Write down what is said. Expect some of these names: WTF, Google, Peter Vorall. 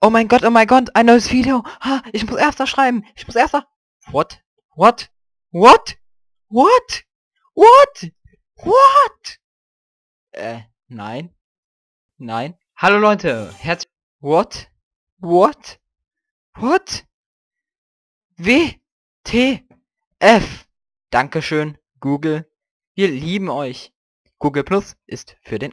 oh mein Gott, ein neues Video. Ha, ich muss erster schreiben. Ich muss erster. What? What? What? What? What? What? Nein. Nein. Hallo Leute, herzlich... What? What? What? WTF. Dankeschön, Google. Wir lieben euch. Google Plus ist für den